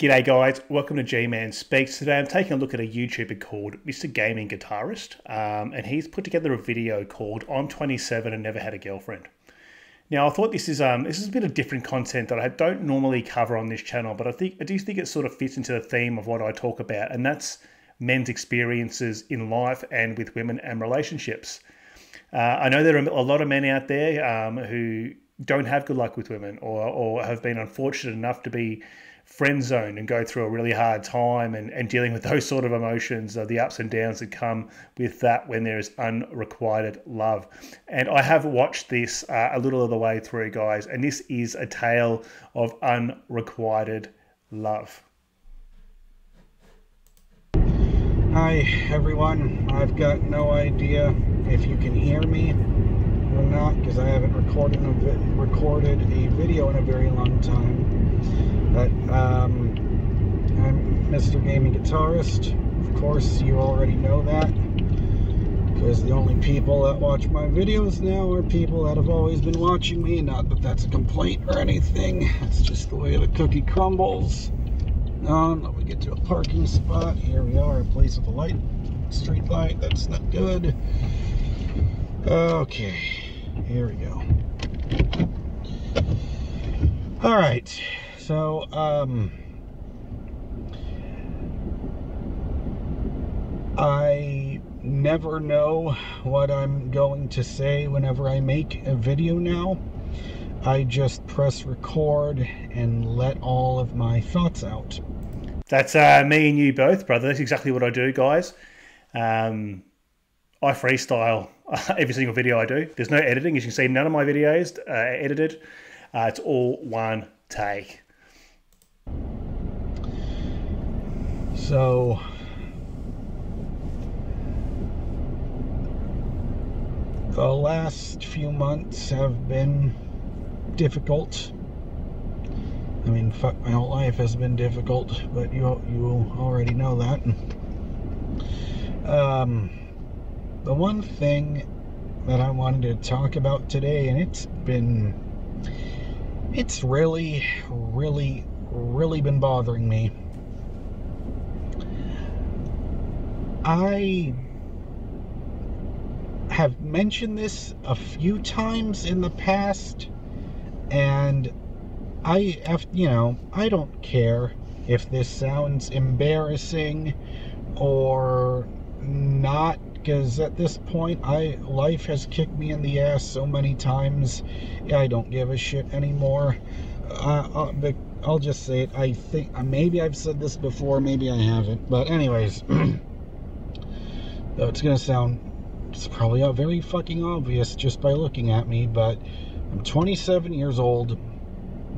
G'day guys, welcome to G-Man Speaks. Today I'm taking a look at a YouTuber called Mr. Gaming Guitarist, and he's put together a video called I'm 27 and Never Had a Girlfriend. Now I thought this is a bit of different content that I don't normally cover on this channel, but I do think it sort of fits into the theme of what I talk about, and that's men's experiences in life and with women and relationships. I know there are a lot of men out there who don't have good luck with women or have been unfortunate enough to be friend zone and go through a really hard time and dealing with those sort of emotions, the ups and downs that come with that when there is unrequited love. And I have watched this a little of the way through, guys, and this is a tale of unrequited love. Hi everyone, I've got no idea if you can hear me or not because I haven't recorded a video in a very long time. But I'm Mr. Gaming Guitarist. Of course, you already know that because the only people that watch my videos now are people that have always been watching me. Not that that's a complaint or anything. It's just the way the cookie crumbles. Let me get to a parking spot. Here we are, a place with a light, street light. That's not good. Okay, here we go. All right. So, I never know what I'm going to say whenever I make a video now. I just press record and let all of my thoughts out. That's me and you both, brother. That's exactly what I do, guys. I freestyle every single video I do. There's no editing. As you can see, none of my videos are edited. It's all one take. So, the last few months have been difficult. I mean, fuck, my whole life has been difficult, but you already know that. The one thing that I wanted to talk about today, and it's really, really, really been bothering me. I have mentioned this a few times in the past, and I don't care if this sounds embarrassing or not, because at this point, life has kicked me in the ass so many times, I don't give a shit anymore. I'll just say it. I think maybe I've said this before, maybe I haven't, but anyways. Though it's probably very fucking obvious just by looking at me, but I'm 27 years old,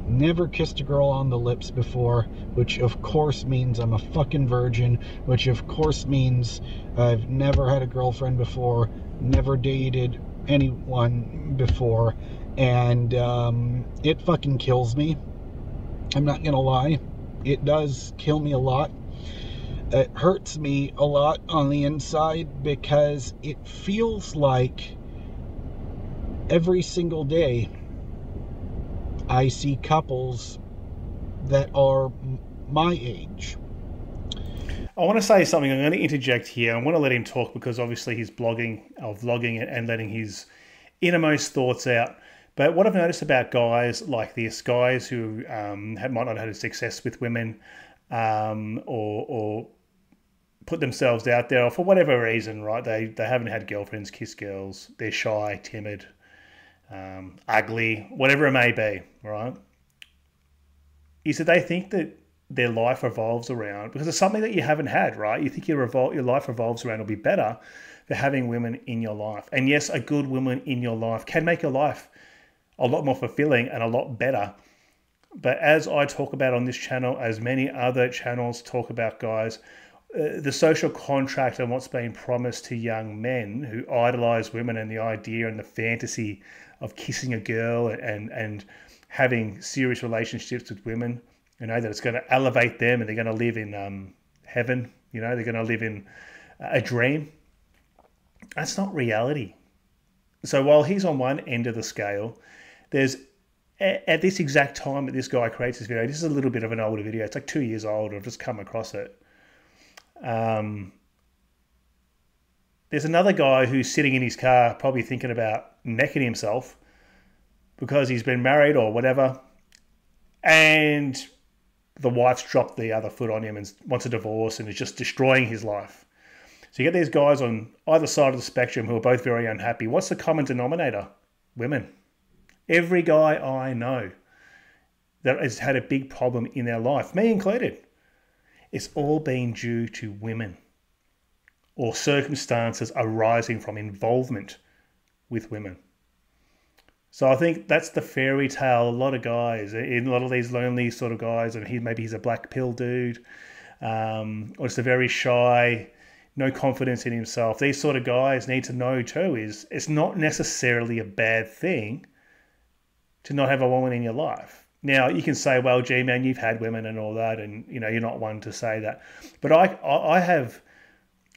never kissed a girl on the lips before, which of course means I'm a fucking virgin, which of course means I've never had a girlfriend before, never dated anyone before, and it fucking kills me. I'm not gonna lie, it does kill me a lot. It hurts me a lot on the inside because it feels like every single day I see couples that are my age. I want to say something. I'm going to interject here. I want to let him talk because obviously he's vlogging and letting his innermost thoughts out. But what I've noticed about guys like this, guys who might not have had success with women or put themselves out there, or for whatever reason, right? They haven't had girlfriends, kiss girls, they're shy, timid, ugly, whatever it may be, right? Is that they think that their life revolves around, because it's something that you haven't had, right? You think your life revolves around, it'll be better for having women in your life. And yes, a good woman in your life can make your life a lot more fulfilling and a lot better. But as I talk about on this channel, as many other channels talk about, guys, the social contract and what's being promised to young men who idolize women and the idea and the fantasy of kissing a girl and having serious relationships with women, you know, that it's going to elevate them and they're going to live in heaven, you know, they're going to live in a dream. That's not reality. So while he's on one end of the scale, there's at this exact time that this guy creates this video. This is a little bit of an older video. It's like 2 years old. I've just come across it. There's another guy who's sitting in his car probably thinking about necking himself because he's been married or whatever, and the wife's dropped the other foot on him and wants a divorce and is just destroying his life. So you get these guys on either side of the spectrum who are both very unhappy. What's the common denominator? Women. Every guy I know that has had a big problem in their life, me included, it's all been due to women, or circumstances arising from involvement with women. So I think that's the fairy tale. A lot of guys, in a lot of these lonely sort of guys, and maybe he's a black pill dude, or just a very shy, no confidence in himself. These sort of guys need to know too is it's not necessarily a bad thing to not have a woman in your life. Now you can say, well, gee man, you've had women and all that, and you know you're not one to say that, but I have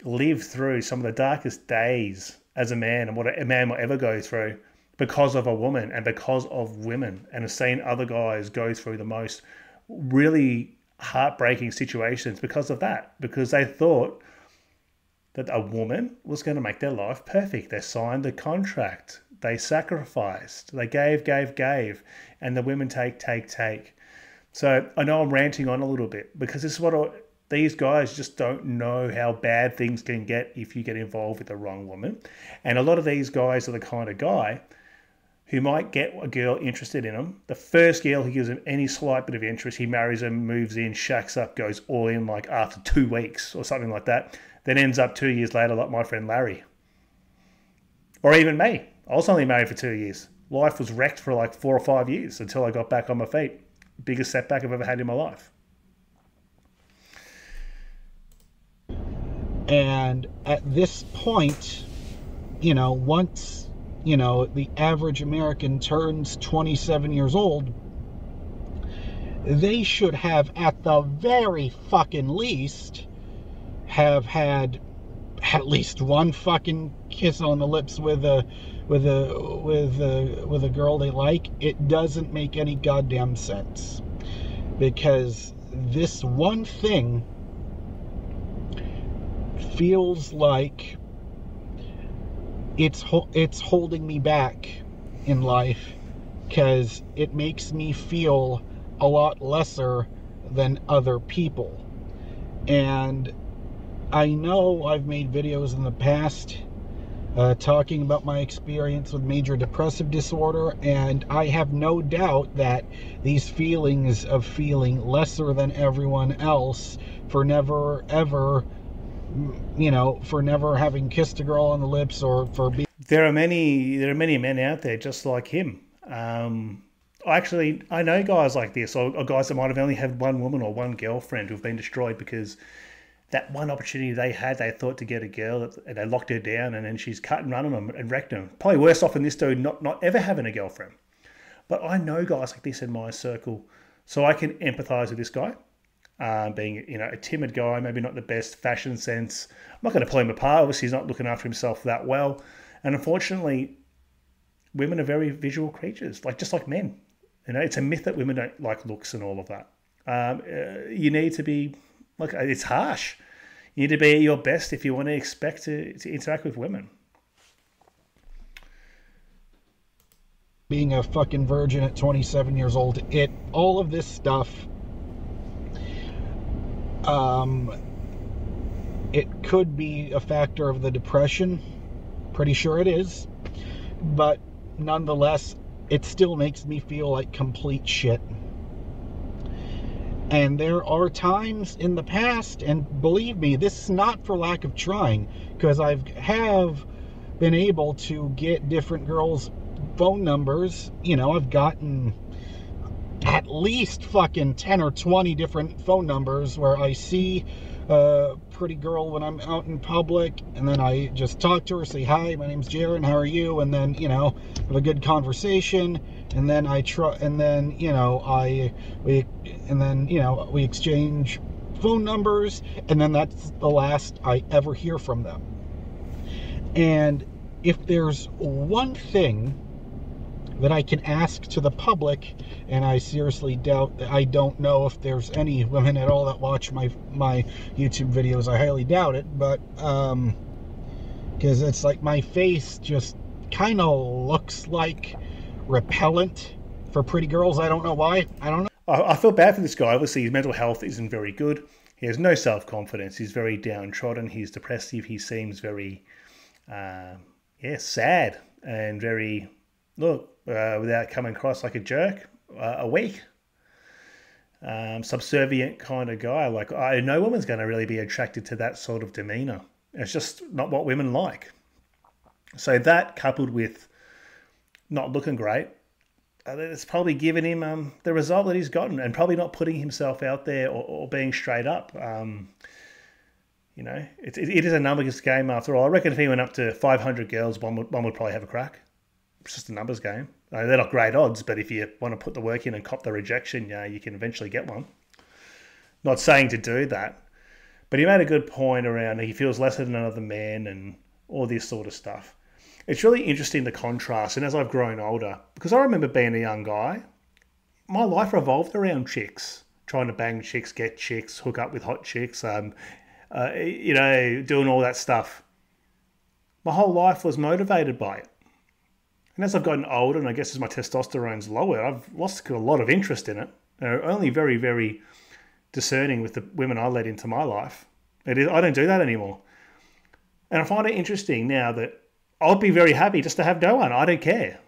lived through some of the darkest days as a man, and what a man will ever go through, because of a woman and because of women, and have seen other guys go through the most really heartbreaking situations because of that, because they thought that a woman was going to make their life perfect. They signed the contract, they sacrificed, they gave, and the women take. So I know I'm ranting on a little bit, because this is what these guys just don't know how bad things can get if you get involved with the wrong woman. And a lot of these guys are the kind of guy who might get a girl interested in him. The first girl who gives him any slight bit of interest, he marries her, moves in, shacks up, goes all in like after 2 weeks or something like that. Then ends up 2 years later like my friend Larry. Or even me. I was only married for 2 years. Life was wrecked for like 4 or 5 years until I got back on my feet. Biggest setback I've ever had in my life. And at this point, you know, once, you know, the average American turns 27 years old, they should have, at the very fucking least, have had at least one fucking kiss on the lips with a girl they like. It doesn't make any goddamn sense, because this one thing feels like it's holding me back in life, because it makes me feel a lot lesser than other people. And I know I've made videos in the past talking about my experience with major depressive disorder, and I have no doubt that these feelings of feeling lesser than everyone else for never ever, you know, for never having kissed a girl on the lips, or for being... There are many men out there just like him. Actually, I know guys like this, or guys that might have only had one woman or one girlfriend who've been destroyed because that one opportunity they had, they thought to get a girl, and they locked her down, and then she's cut and run on them and wrecked them. Probably worse off than this dude not ever having a girlfriend. But I know guys like this in my circle, so I can empathise with this guy. Being, you know, a timid guy, maybe not the best fashion sense. I'm not going to pull him apart. Obviously, he's not looking after himself that well. And unfortunately, women are very visual creatures, just like men. You know, it's a myth that women don't like looks and all of that. You need to be... Look, it's harsh. You need to be at your best if you want to expect to interact with women. Being a fucking virgin at 27 years old, all of this stuff, it could be a factor of the depression. Pretty sure it is. But nonetheless, it still makes me feel like complete shit. And there are times in the past, and believe me, this is not for lack of trying, because I have been able to get different girls' phone numbers. You know, I've gotten at least fucking 10 or 20 different phone numbers where I see a pretty girl when I'm out in public, and then I just talk to her, say, hi, my name's Jaren, how are you? And then, you know, have a good conversation. And then we exchange phone numbers, and then that's the last I ever hear from them. And if there's one thing that I can ask to the public, and I seriously doubt, I don't know if there's any women at all that watch my YouTube videos. I highly doubt it, but because it's like my face just kind of looks like repellent for pretty girls. I don't know why. I don't know. I feel bad for this guy. Obviously, his mental health isn't very good. He has no self-confidence. He's very downtrodden. He's depressive. He seems very, sad and very, without coming across like a jerk, a weak, subservient kind of guy. Like, no woman's going to really be attracted to that sort of demeanor. It's just not what women like. So that, coupled with not looking great, it's probably given him the result that he's gotten, and probably not putting himself out there or being straight up. You know, it is a numbers game after all. I reckon if he went up to 500 girls, one would probably have a crack. It's just a numbers game. They're not great odds, but if you want to put the work in and cop the rejection, you can eventually get one. Not saying to do that, but he made a good point around he feels lesser than another man and all this sort of stuff. It's really interesting, the contrast, and as I've grown older, because I remember being a young guy, my life revolved around chicks, trying to bang chicks, get chicks, hook up with hot chicks, you know, doing all that stuff. My whole life was motivated by it. And as I've gotten older, and I guess as my testosterone's lower, I've lost a lot of interest in it. I'm only very, very discerning with the women I let into my life. I don't do that anymore. And I find it interesting now that I'll be very happy just to have no one. I don't care.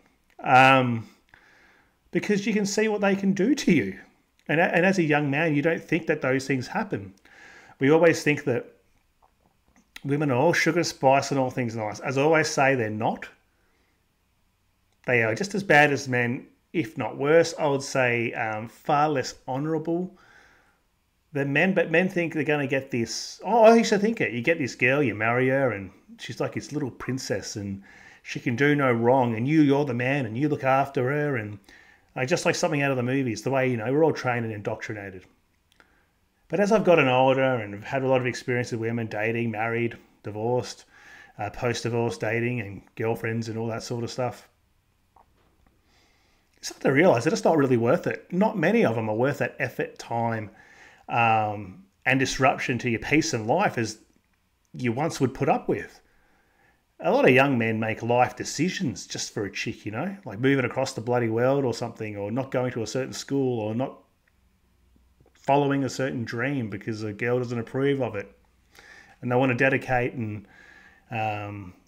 Because you can see what they can do to you. And as a young man, you don't think that those things happen. We always think that women are all sugar, spice, and all things nice. As I always say, they're not. They are just as bad as men, if not worse. I would say far less honourable than men. But men think they're going to get this. Oh, I used to think it. You get this girl, you marry her, and she's like this little princess, and she can do no wrong, and you're the man, and you look after her, and just like something out of the movies, the way, we're all trained and indoctrinated. But as I've gotten older and had a lot of experience with women, dating, married, divorced, post-divorce dating, and girlfriends and all that sort of stuff, it's hard to realise that it's not really worth it. Not many of them are worth that effort, time, and disruption to your peace and life as you once would put up with. A lot of young men make life decisions just for a chick, like moving across the bloody world or something, or not going to a certain school, or not following a certain dream because a girl doesn't approve of it. And they want to dedicate and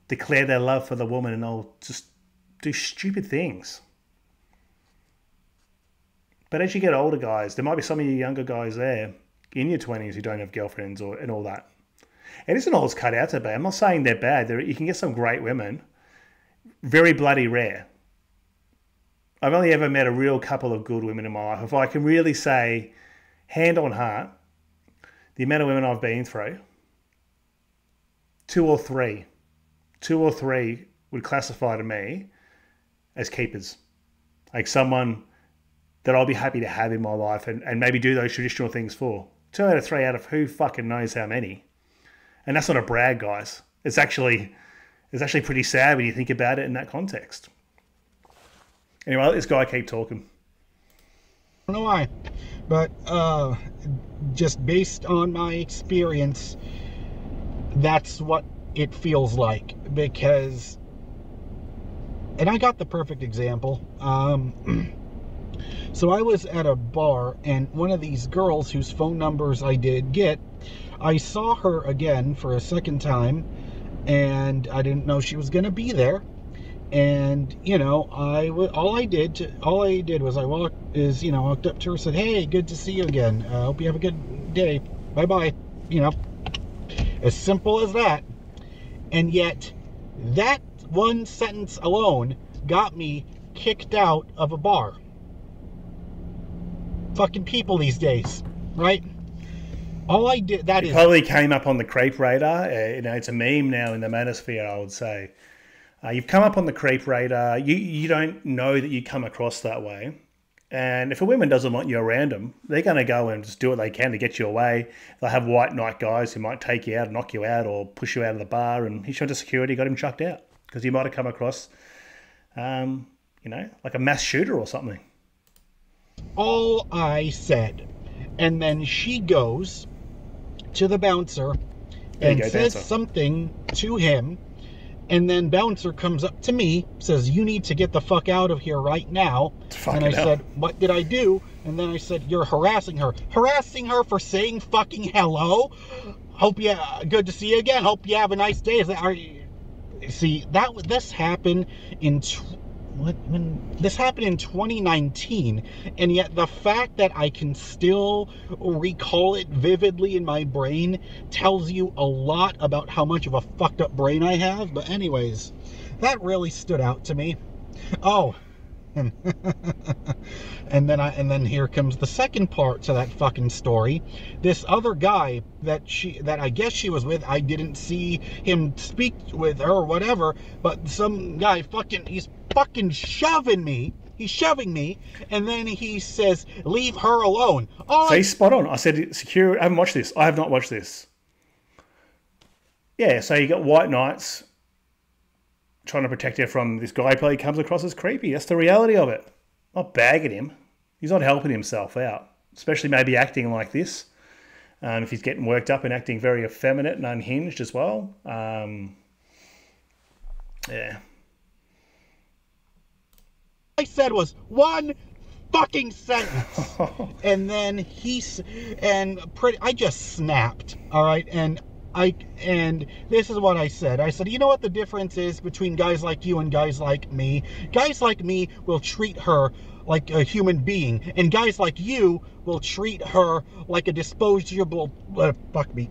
declare their love for the woman, and they'll just do stupid things. But as you get older, guys, there might be some of you younger guys there in your 20s who don't have girlfriends and all that. It isn't all it's cut out to be. I'm not saying they're bad. You can get some great women. Very bloody rare. I've only ever met a real couple of good women in my life. If I can really say, hand on heart, the amount of women I've been through, two or three would classify to me as keepers. Like someone that I'll be happy to have in my life and maybe do those traditional things for. 2 out of 3 out of who fucking knows how many. And that's not a brag, guys. It's actually pretty sad when you think about it in that context. Anyway, I'll let this guy keep talking. I don't know why, but just based on my experience, that's what it feels like. Because, and I got the perfect example. So I was at a bar, and one of these girls whose phone numbers I did get, I saw her again for a second time, and I didn't know she was going to be there. And all I did was I walked up to her, said, "Hey, good to see you again. I hope you have a good day. Bye bye." As simple as that. And yet, that one sentence alone got me kicked out of a bar. Fucking people these days, right? All I did, that is... It probably came up on the creep radar. It's a meme now in the manosphere, I would say. You've come up on the creep radar. You don't know that you come across that way. And if a woman doesn't want you around them, they're going to go and just do what they can to get you away. They'll have white knight guys who might take you out, knock you out, or push you out of the bar. And he showed to security, got him chucked out because he might have come across you know, like a mass shooter or something. All I said. And then she goes to the bouncer and says something to him. And then bouncer comes up to me, says, "You need to get the fuck out of here right now." And I said, "What did I do?" And then I said, "You're harassing her." Harassing her for saying fucking hello? Hope you, good to see you again. Hope you have a nice day. Is that, are you, see, that this happened in, this happened in 2019, and yet the fact that I can still recall it vividly in my brain tells you a lot about how much of a fucked up brain I have. But anyways, that really stood out to me. Oh, and then here comes the second part to that fucking story. This other guy that I guess she was with, I didn't see him speak with her or whatever, but some guy fucking, he's fucking shoving me. He's shoving me, and then he says, "Leave her alone." Oh, he's spot on. I said, "Secure." I haven't watched this. I have not watched this. Yeah, so you got white knights trying to protect her from this guy who probably comes across as creepy. That's the reality of it. Not bagging him. He's not helping himself out, especially maybe acting like this. If he's getting worked up and acting very effeminate and unhinged as well. Yeah. I said was one fucking sentence. And then I just snapped, all right? And this is what I said. I said, "You know what the difference is between guys like you and guys like me? Guys like me will treat her like a human being, and guys like you will treat her like a disposable,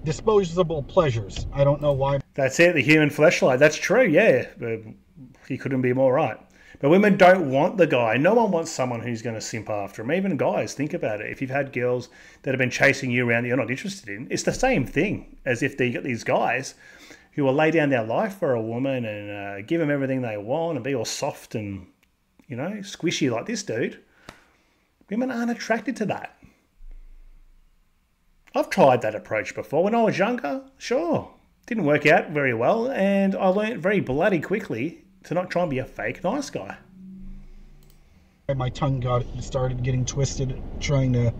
disposable pleasures." I don't know why. That's it, the human fleshlight. That's true, yeah. He couldn't be more right. But women don't want the guy. No one wants someone who's going to simp after them. Even guys, think about it. If you've had girls that have been chasing you around that you're not interested in, it's the same thing as if they got these guys who will lay down their life for a woman and give them everything they want and be all soft and, you know, squishy like this dude. Women aren't attracted to that. I've tried that approach before. When I was younger, sure, didn't work out very well. And I learned very bloody quickly to not try and be a fake nice guy. My tongue started getting twisted trying to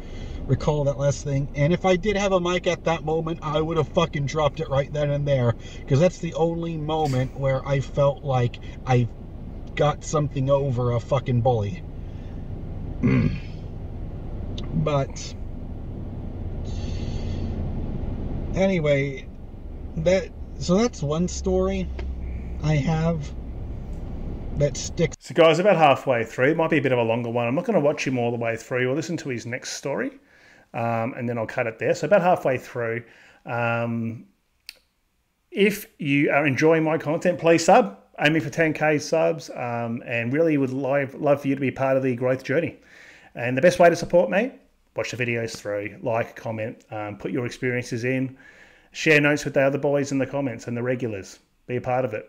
recall that last thing. And if I did have a mic at that moment, I would have fucking dropped it right then and there, because that's the only moment where I felt like I got something over a fucking bully. But anyway, so that's one story I have that sticks. So guys, about halfway through, might be a bit of a longer one. I'm not going to watch him all the way through or listen to his next story, and then I'll cut it there. So about halfway through, if you are enjoying my content, please sub. Aiming for 10K subs, and really would love for you to be part of the growth journey. And the best way to support me, watch the videos through, like, comment, put your experiences in, share notes with the other boys in the comments and the regulars. Be a part of it.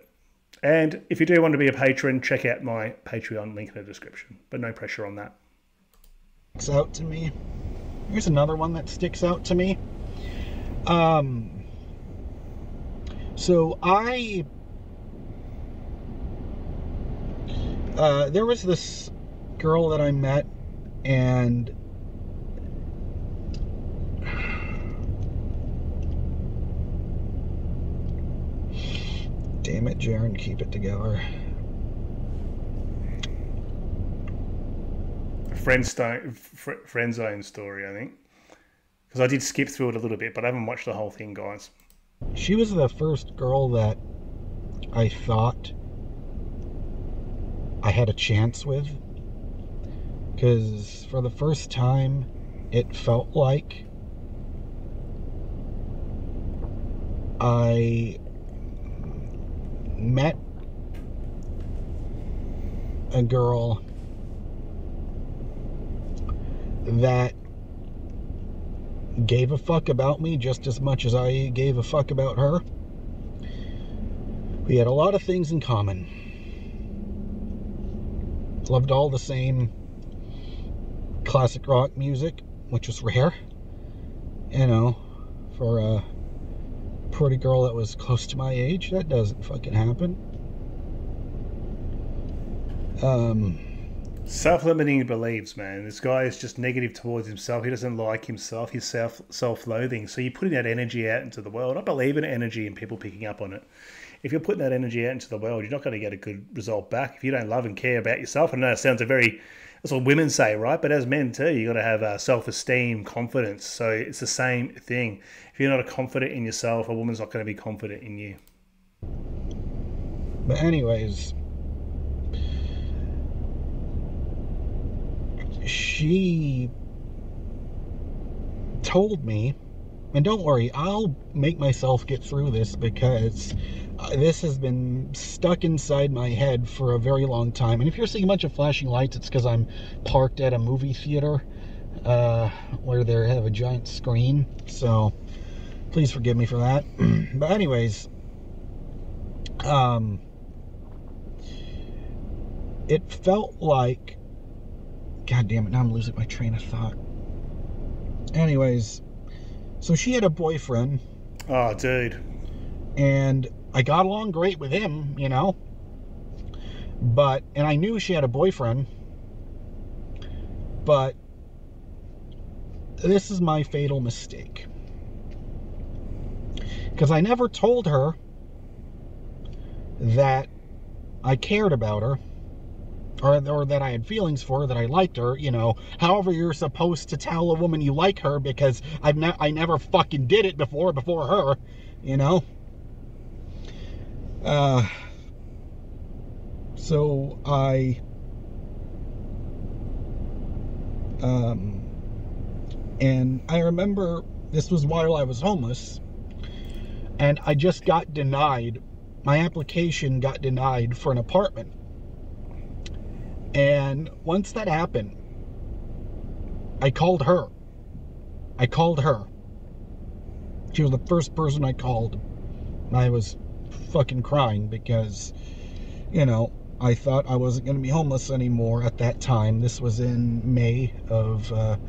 And if you do want to be a patron, check out my Patreon link in the description, but no pressure on that. Sticks out to me. Here's another one that sticks out to me. So I, there was this girl that I met, and damn it, Jaren, keep it together. Friend zone story, I think. Because I did skip through it a little bit, but I haven't watched the whole thing, guys. She was the first girl that I thought I had a chance with. Because for the first time, it felt like I met a girl that gave a fuck about me just as much as I gave a fuck about her. We had a lot of things in common. Loved all the same classic rock music, which was rare, you know, for a pretty girl that was close to my age. That doesn't fucking happen. Self-limiting beliefs, man. This guy is just negative towards himself. He doesn't like himself. He's self-loathing. So you're putting that energy out into the world. I believe in energy and people picking up on it. If you're putting that energy out into the world, you're not going to get a good result back if you don't love and care about yourself. I know it sounds that's what women say, right? But as men too, you got to have self-esteem, confidence. So it's the same thing. If you're not confident in yourself, a woman's not going to be confident in you. But anyways, she told me, and don't worry, I'll make myself get through this because this has been stuck inside my head for a very long time. And if you're seeing a bunch of flashing lights, it's because I'm parked at a movie theater where they have a giant screen. So please forgive me for that. But anyways, it felt like, God damn it, now I'm losing my train of thought. Anyways, so she had a boyfriend. Oh, dude. And I got along great with him, you know. But, and I knew she had a boyfriend. But this is my fatal mistake. Because I never told her that I cared about her. Or that I had feelings for her, that I liked her, you know, however you're supposed to tell a woman you like her, because I never fucking did it before her, you know. So I and I remember this was while I was homeless, and I just got denied. My application got denied for an apartment. And once that happened, I called her. She was the first person I called. And I was fucking crying because, you know, I thought I wasn't going to be homeless anymore at that time. This was in May or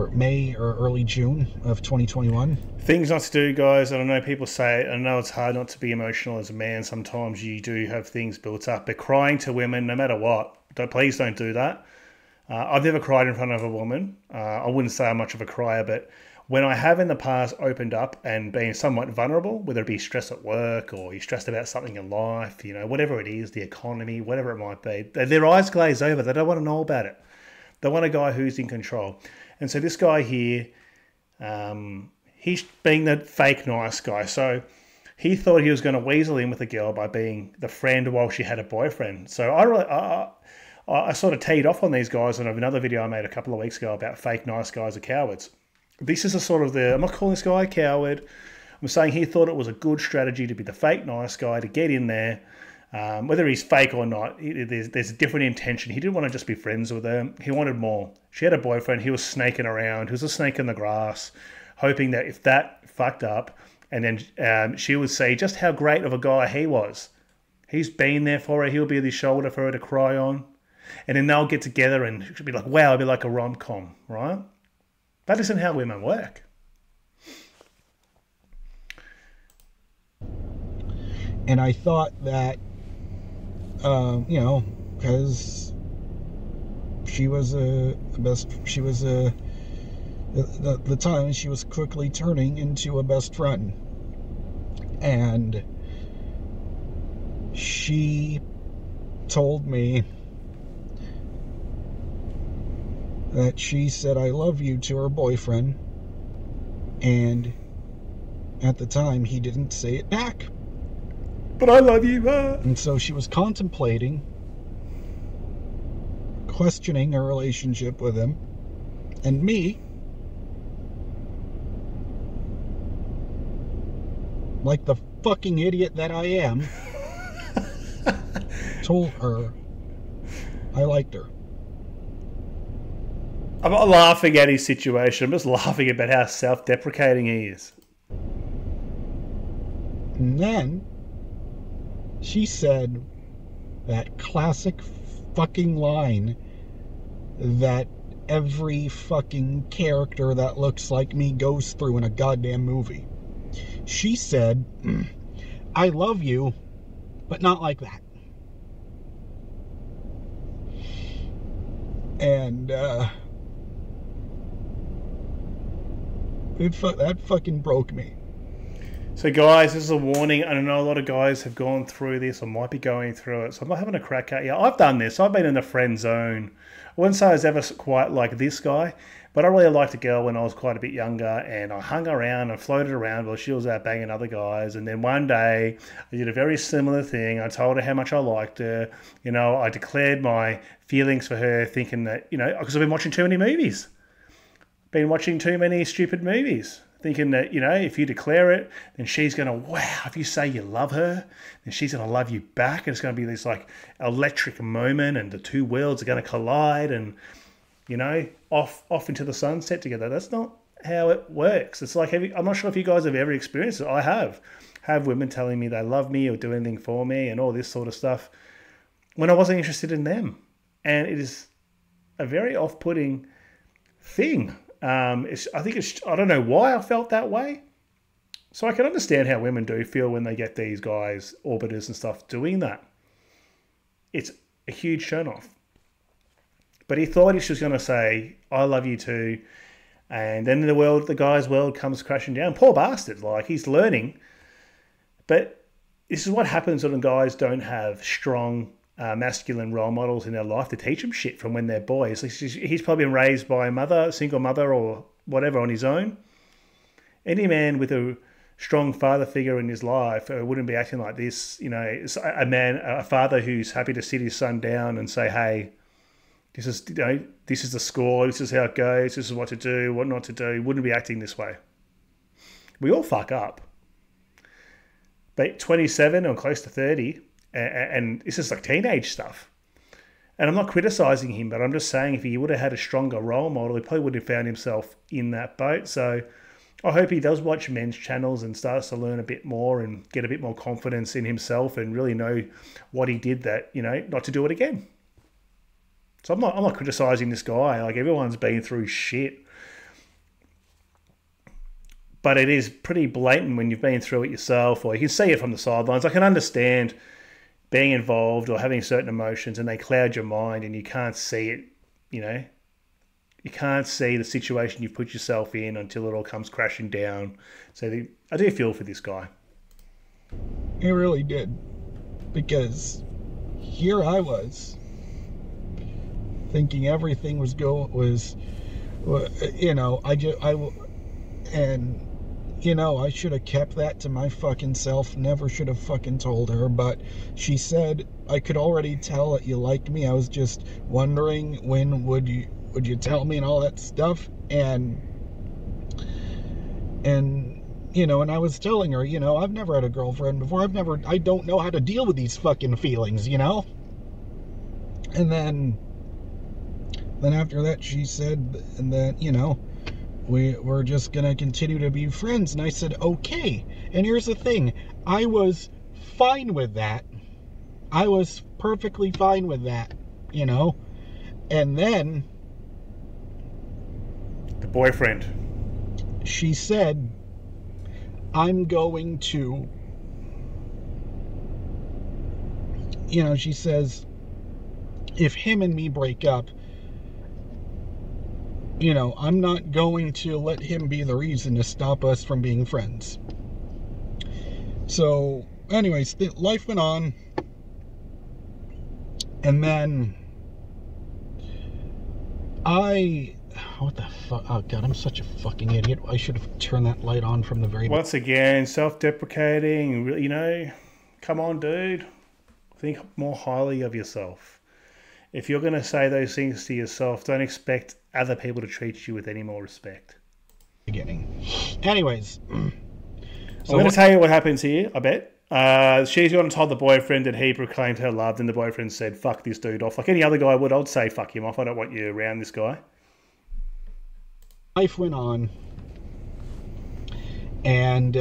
early June of 2021. Things not to do, guys. I don't know, people say it. I know it's hard not to be emotional as a man. Sometimes you do have things built up. But crying to women, no matter what, please don't do that. I've never cried in front of a woman. I wouldn't say I'm much of a crier, but when I have in the past opened up and been somewhat vulnerable, whether it be stress at work or you're stressed about something in life, you know, whatever it is, the economy, whatever it might be, their eyes glaze over. They don't want to know about it. They want a guy who's in control. And so this guy here, he's being the fake nice guy. So he thought he was going to weasel in with a girl by being the friend while she had a boyfriend. So I sort of teed off on these guys in another video I made a couple of weeks ago about fake nice guys are cowards. This is a sort of the, I'm not calling this guy a coward. I'm saying he thought it was a good strategy to be the fake nice guy, to get in there. Whether he's fake or not, there's a different intention. He didn't want to just be friends with her. He wanted more. She had a boyfriend. He was snaking around. He was a snake in the grass, hoping that if that fucked up, and then she would say just how great of a guy he was. He's been there for her. He'll be the shoulder for her to cry on. And then they'll get together and she'll be like, wow, it'll be like a rom-com, right? That isn't how women work. And I thought that, you know, because at the time she was quickly turning into a best friend. And she told me that she said I love you to her boyfriend, and at the time he didn't say it back. But I love you, man. And so she was contemplating questioning her relationship with him and me, like the fucking idiot that I am. Told her I liked her. I'm not laughing at his situation. I'm just laughing about how self-deprecating he is. And then she said that classic fucking line that every fucking character that looks like me goes through in a goddamn movie. She said, I love you, but not like that. And that fucking broke me. So guys, this is a warning. I know a lot of guys have gone through this or might be going through it. So I'm not having a crack at you. I've done this. I've been in the friend zone. I wouldn't say I was ever quite like this guy, but I really liked a girl when I was quite a bit younger, and I hung around and floated around while she was out banging other guys. And then one day I did a very similar thing. I told her how much I liked her. You know, I declared my feelings for her, thinking that, you know, because I've been watching too many movies. Been watching too many stupid movies. Thinking that, you know, if you declare it, then she's going to, wow, if you say you love her, then she's going to love you back. And it's going to be this, like, electric moment, and the two worlds are going to collide and, you know, off into the sunset together. That's not how it works. It's like, I'm not sure if you guys have ever experienced it. I have women telling me they love me or do anything for me and all this sort of stuff when I wasn't interested in them. And it is a very off-putting thing. I don't know why I felt that way. So I can understand how women do feel when they get these guys, orbiters and stuff, doing that. It's a huge turn-off. But he thought she was going to say, I love you too. And then the guy's world comes crashing down. Poor bastard, like, he's learning. But this is what happens when guys don't have strong masculine role models in their life to teach them shit from when they're boys. He's probably been raised by a mother, single mother or whatever, on his own. Any man with a strong father figure in his life wouldn't be acting like this. You know, a father who's happy to sit his son down and say, hey, this is, you know, this is the score, this is how it goes, this is what to do, what not to do. Wouldn't be acting this way. We all fuck up. But 27 or close to 30, and this is like teenage stuff. And I'm not criticizing him, but I'm just saying if he would have had a stronger role model, he probably would have found himself in that boat. So I hope he does watch men's channels and starts to learn a bit more and get a bit more confidence in himself and really know what he did that, you know, not to do it again. So I'm not criticizing this guy. Like, everyone's been through shit. But it is pretty blatant when you've been through it yourself, or you can see it from the sidelines. I can understand being involved or having certain emotions and they cloud your mind and you can't see it, you know. You can't see the situation you've put yourself in until it all comes crashing down. So I do feel for this guy. He really did. Because here I was thinking everything was, you know, you know, I should have kept that to my fucking self. Never should have fucking told her. But she said, I could already tell that you liked me. I was just wondering when would you tell me and all that stuff. And you know, and I was telling her, you know, I've never had a girlfriend before. I don't know how to deal with these fucking feelings, you know? And then after that she said, and then, you know, we're just going to continue to be friends. And I said, okay. And here's the thing. I was fine with that. I was perfectly fine with that, you know. And then the boyfriend, she said, I'm going to, you know, she says, if him and me break up, you know, I'm not going to let him be the reason to stop us from being friends. So, anyways, life went on. And then what the fuck? Oh, God, I'm such a fucking idiot. I should have turned that light on from the very... Once again, self-deprecating, you know, come on, dude. Think more highly of yourself. If you're going to say those things to yourself, don't expect other people to treat you with any more respect. Beginning. Anyways. So I'm going to tell you what happens here, I bet. She's going to tell the boyfriend that he proclaimed her love, and the boyfriend said, fuck this dude off. Like any other guy would, I'd say, fuck him off. I don't want you around this guy. Life went on. And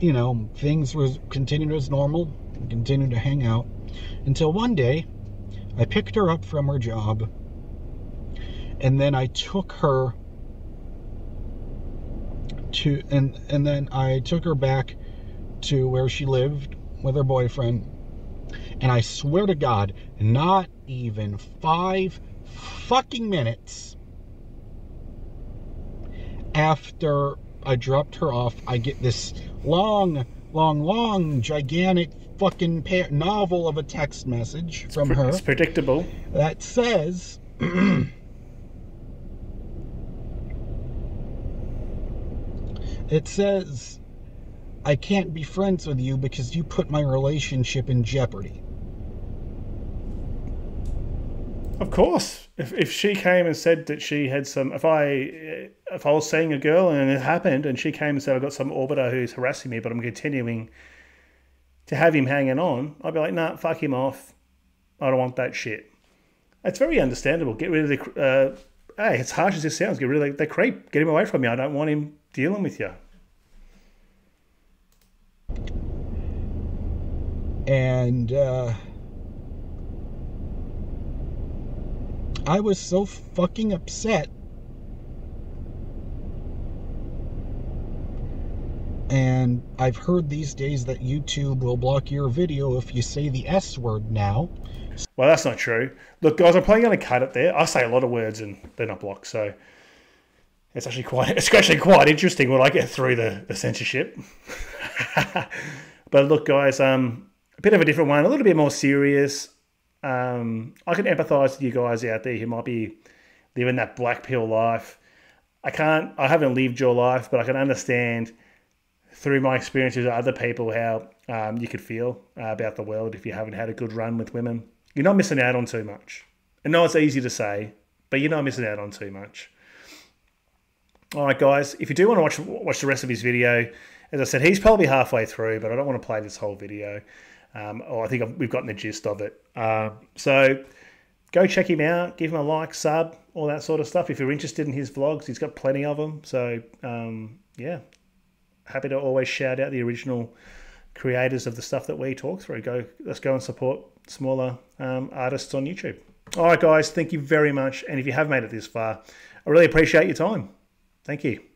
you know, things was continued as normal. We continued to hang out until one day I picked her up from her job, and then I took her to, and then I took her back to where she lived with her boyfriend. And I swear to God, not even 5 fucking minutes after I dropped her off, I get this long, gigantic fucking novel of a text message from her. It's predictable. That says, it says, I can't be friends with you because you put my relationship in jeopardy. Of course, if she came and said that she had some, if I was seeing a girl and it happened, and she came and said, I've got some orbiter who's harassing me, but I'm continuing to have him hanging on, I'd be like, nah, fuck him off. I don't want that shit. It's very understandable. Get rid of the, hey, as harsh as this sounds, get rid of the creep. Get him away from me. I don't want him dealing with you. And, I was so fucking upset. And I've heard these days that YouTube will block your video if you say the S word now. Well, that's not true. Look, guys, I'm probably going to cut it there. I say a lot of words and they're not blocked, so it's actually quite interesting when I get through the censorship. But look, guys, a bit of a different one, a little bit more serious. I can empathize with you guys out there who might be living that black pill life. I haven't lived your life, but I can understand through my experiences with other people how you could feel about the world if you haven't had a good run with women. You're not missing out on too much. I know it's easy to say, but you're not missing out on too much. All right, guys, if you do want to watch the rest of his video, as I said, he's probably halfway through, but I don't want to play this whole video. I think we've gotten the gist of it. So go check him out, give him a like, sub, all that sort of stuff. If you're interested in his vlogs, he's got plenty of them. So, yeah, happy to always shout out the original creators of the stuff that we talk through. Let's go and support smaller artists on YouTube. All right, guys, thank you very much. And if you have made it this far, I really appreciate your time. Thank you.